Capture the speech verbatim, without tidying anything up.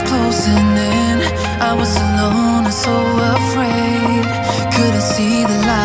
was closing in. I was alone and so afraid. Couldn't see the light.